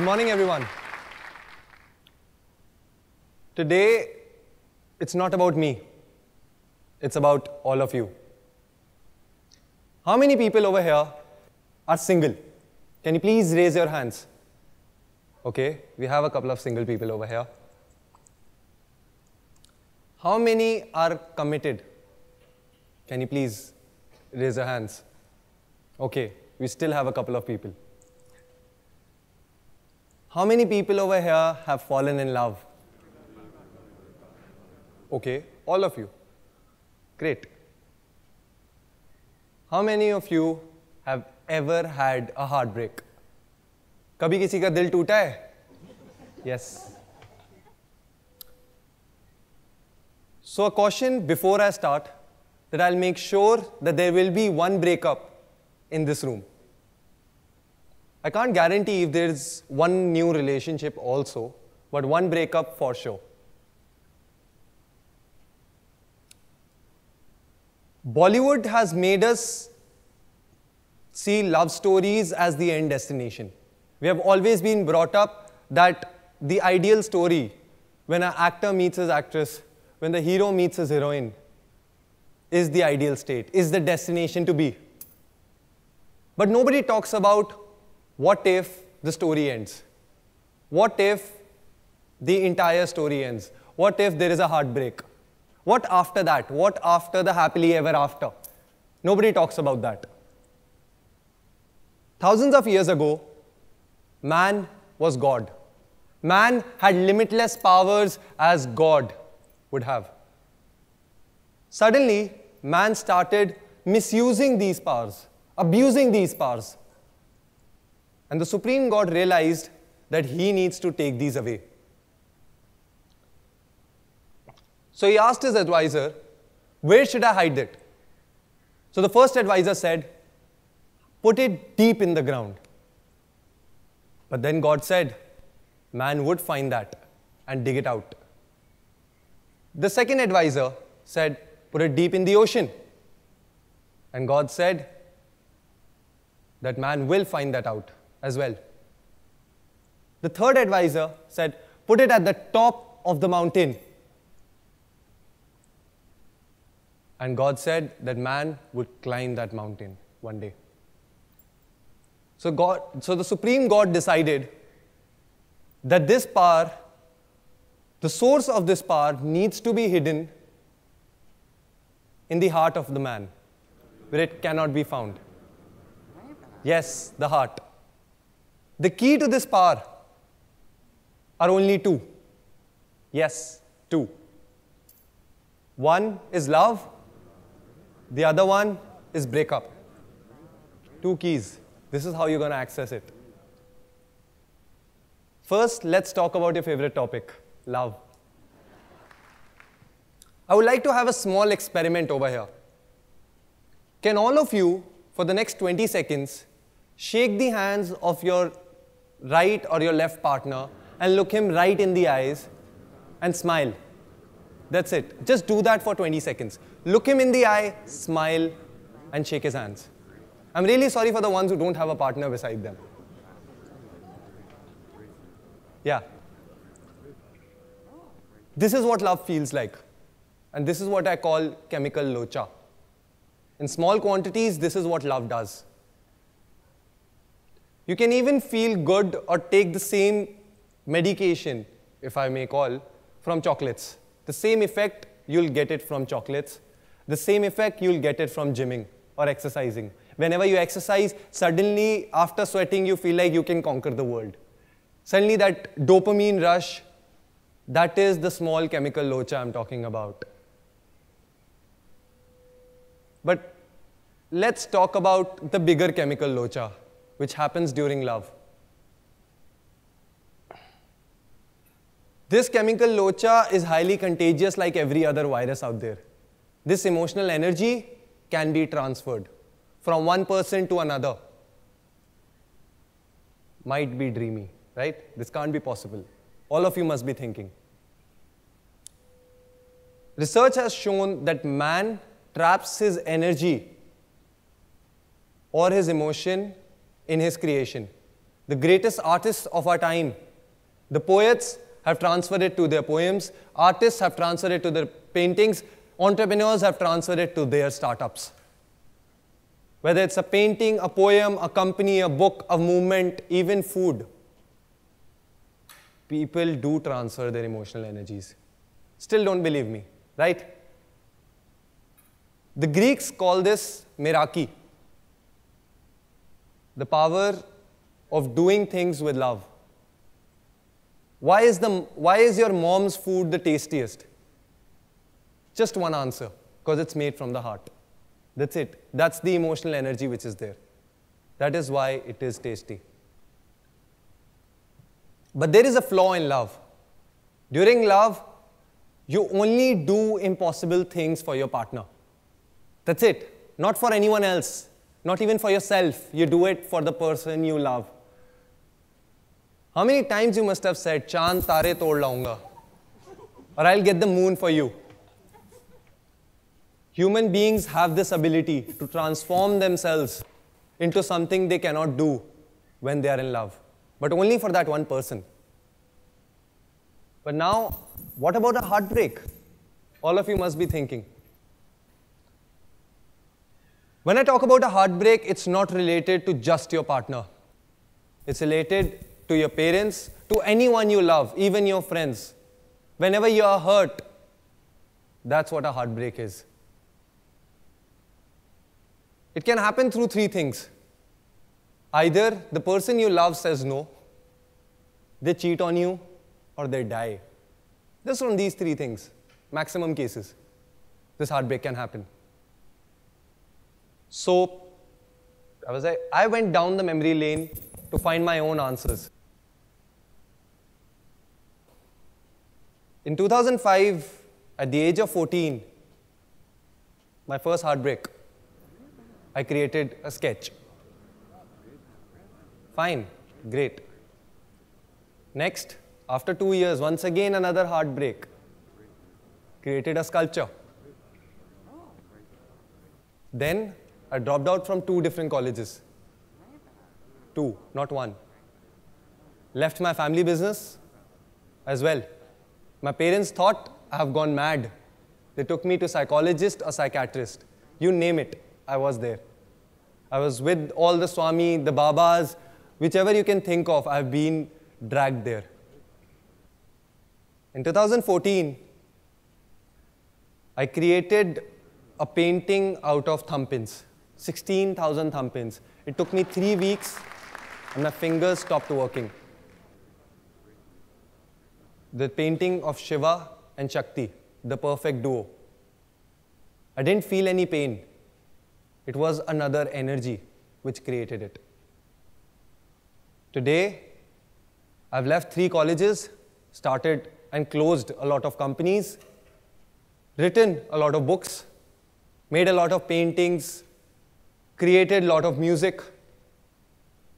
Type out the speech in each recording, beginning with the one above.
Good morning, everyone. Today, it's not about me. It's about all of you. How many people over here are single? Can you please raise your hands? Okay, we have a couple of single people over here. How many are committed? Can you please raise your hands? Okay, we still have a couple of people. How many people over here have fallen in love? Okay, all of you. Great. How many of you have ever had a heartbreak? कभी किसी का दिल टूटा है? Yes. So a caution before I start that I'll make sure that there will be one breakup in this room. I can't guarantee if there's one new relationship also, but one breakup for sure. Bollywood has made us see love stories as the end destination. We have always been brought up that the ideal story, when an actor meets his actress, when the hero meets his heroine, is the ideal state, is the destination to be. But nobody talks about what if the story ends? What if the entire story ends? What if there is a heartbreak? What after that? What after the happily ever after? Nobody talks about that. Thousands of years ago, man was God. Man had limitless powers as God would have. Suddenly, man started misusing these powers, abusing these powers. And the Supreme God realized that he needs to take these away. So he asked his advisor, where should I hide it? So the first advisor said, put it deep in the ground. But then God said, man would find that and dig it out. The second advisor said, put it deep in the ocean. And God said that man will find that out as well. The third advisor said, put it at the top of the mountain. And God said that man would climb that mountain one day. So the Supreme God decided that this power, the source of this power, needs to be hidden in the heart of the man, where it cannot be found. Yes, the heart. The key to this power are only two. Yes, two. One is love, the other one is breakup. Two keys. This is how you're going to access it. First, let's talk about your favorite topic, love. I would like to have a small experiment over here. Can all of you, for the next 20 seconds, shake the hands of your right or your left partner and look him right in the eyes and smile. That's it. Just do that for 20 seconds. Look him in the eye, smile, and shake his hands. I'm really sorry for the ones who don't have a partner beside them. Yeah. This is what love feels like. And this is what I call chemical locha. In small quantities, this is what love does. You can even feel good or take the same medication, if I may call, from chocolates. The same effect, you'll get it from chocolates. The same effect, you'll get it from gymming or exercising. Whenever you exercise, suddenly, after sweating, you feel like you can conquer the world. Suddenly, that dopamine rush, that is the small chemical locha I'm talking about. But let's talk about the bigger chemical locha, which happens during love. This chemical locha is highly contagious like every other virus out there. This emotional energy can be transferred from one person to another. Might be dreamy, right? This can't be possible. All of you must be thinking. Research has shown that man traps his energy or his emotion in his creation. the greatest artists of our time. The poets have transferred it to their poems, artists have transferred it to their paintings, entrepreneurs have transferred it to their startups. Whether it's a painting, a poem, a company, a book, a movement, even food, people do transfer their emotional energies. Still don't believe me, right? The Greeks call this meraki, the power of doing things with love. Why is your mom's food the tastiest? Just one answer, because it's made from the heart. That's it. That's the emotional energy which is there. That is why it is tasty. But there is a flaw in love. During love, you only do impossible things for your partner. That's it. Not for anyone else. Not even for yourself. You do it for the person you love. How many times you must have said, "Chand tare tod launga," or "I'll get the moon for you." Human beings have this ability to transform themselves into something they cannot do when they are in love, but only for that one person. But now, what about a heartbreak? All of you must be thinking. When I talk about a heartbreak, it's not related to just your partner. It's related to your parents, to anyone you love, even your friends. Whenever you are hurt, that's what a heartbreak is. It can happen through three things. Either the person you love says no, they cheat on you, or they die. Just from these three things, maximum cases, this heartbreak can happen. So, I went down the memory lane to find my own answers. In 2005, at the age of 14, my first heartbreak, I created a sketch. Fine, great. Next, after 2 years, once again another heartbreak. Created a sculpture. Then I dropped out from 2 different colleges. 2, not 1. Left my family business as well. My parents thought I have gone mad. They took me to psychologist or psychiatrist. You name it, I was there. I was with all the Swami, the Babas, whichever you can think of, I've been dragged there. In 2014, I created a painting out of thumbpins, 16,000 thumbpins. It took me 3 weeks and my fingers stopped working. The painting of Shiva and Shakti, the perfect duo. I didn't feel any pain. It was another energy which created it. Today, I've left 3 colleges, started and closed a lot of companies, written a lot of books, made a lot of paintings, created a lot of music,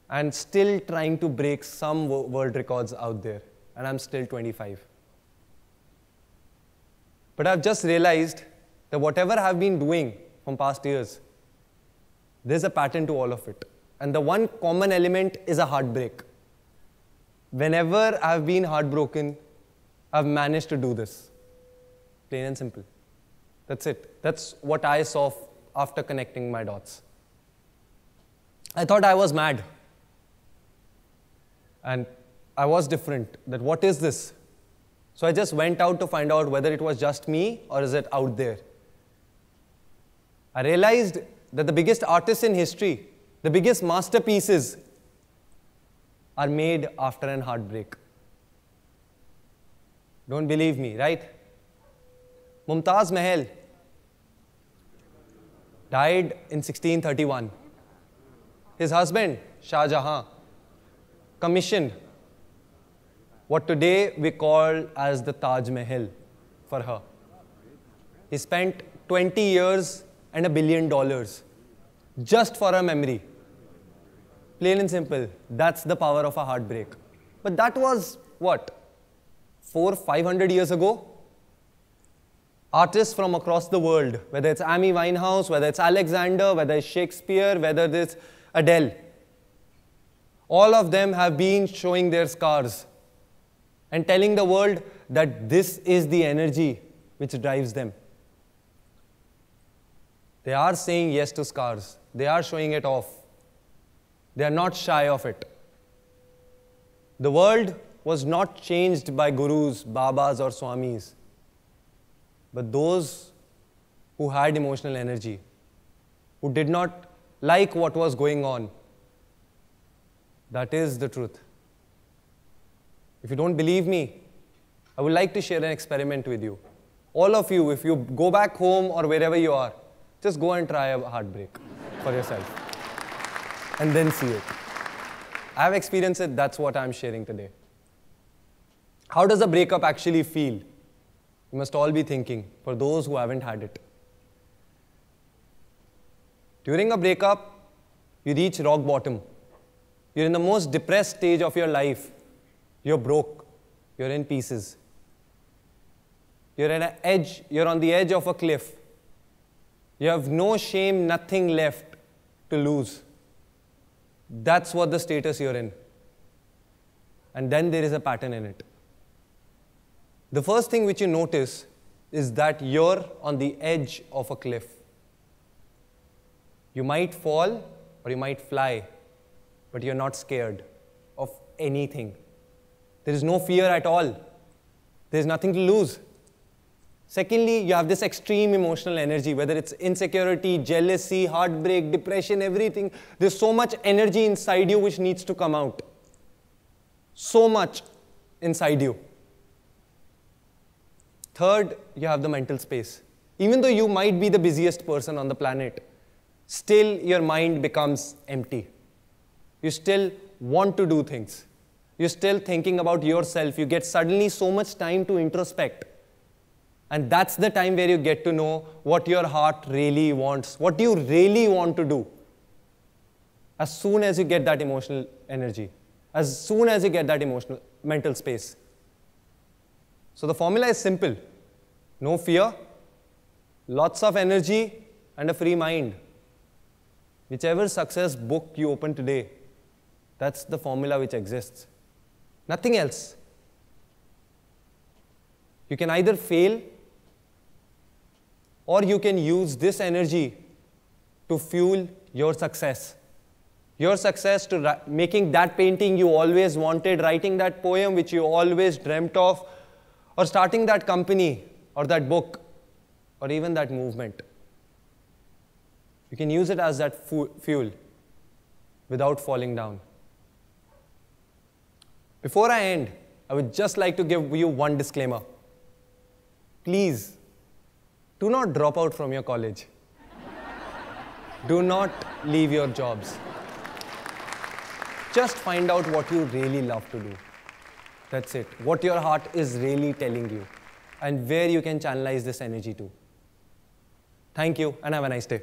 and still trying to break some world records out there. And I'm still 25. But I've just realized that whatever I've been doing from past years, there's a pattern to all of it. And the one common element is a heartbreak. Whenever I've been heartbroken, I've managed to do this. Plain and simple. That's it. That's what I saw after connecting my dots. I thought I was mad. And I was different. That what is this? So I just went out to find out whether it was just me or is it out there. I realized that the biggest artists in history, the biggest masterpieces, are made after an heartbreak. Don't believe me, right? Mumtaz Mahal died in 1631. His husband, Shah Jahan, commissioned what today we call as the Taj Mahal for her. He spent 20 years and $1 billion just for her memory. Plain and simple, that's the power of a heartbreak. But that was what? 400 or 500 years ago? Artists from across the world, whether it's Amy Winehouse, whether it's Alexander, whether it's Shakespeare, whether it's Adele, all of them have been showing their scars and telling the world that this is the energy which drives them. They are saying yes to scars. They are showing it off. They are not shy of it. The world was not changed by gurus, babas or swamis, but those who had emotional energy, who did not like what was going on. That is the truth. If you don't believe me, I would like to share an experiment with you. All of you, if you go back home or wherever you are, just go and try a heartbreak for yourself and then see it. I have experienced it, that's what I am sharing today. How does a breakup actually feel? You must all be thinking, for those who haven't had it. During a breakup, you reach rock bottom. You're in the most depressed stage of your life. You're broke. You're in pieces. You're at an edge. You're on the edge of a cliff. You have no shame, nothing left to lose. That's what the status you're in. And then there is a pattern in it. The first thing which you notice is that you're on the edge of a cliff. You might fall or you might fly, but you're not scared of anything. There is no fear at all. There's nothing to lose. Secondly, you have this extreme emotional energy, whether it's insecurity, jealousy, heartbreak, depression, everything. There's so much energy inside you which needs to come out. So much inside you. Third, you have the mental space. Even though you might be the busiest person on the planet, still your mind becomes empty. You still want to do things. You're still thinking about yourself. You get suddenly so much time to introspect. And that's the time where you get to know what your heart really wants, what you really want to do. As soon as you get that emotional energy, as soon as you get that emotional mental space. So the formula is simple. No fear, lots of energy, and a free mind. Whichever success book you open today, that's the formula which exists. Nothing else. You can either fail or you can use this energy to fuel your success. Your success to making that painting you always wanted, writing that poem which you always dreamt of, or starting that company or that book or even that movement. You can use it as that fuel without falling down. Before I end, I would just like to give you one disclaimer. Please, do not drop out from your college. Do not leave your jobs. Just find out what you really love to do. That's it. What your heart is really telling you and where you can channelize this energy to. Thank you and have a nice day.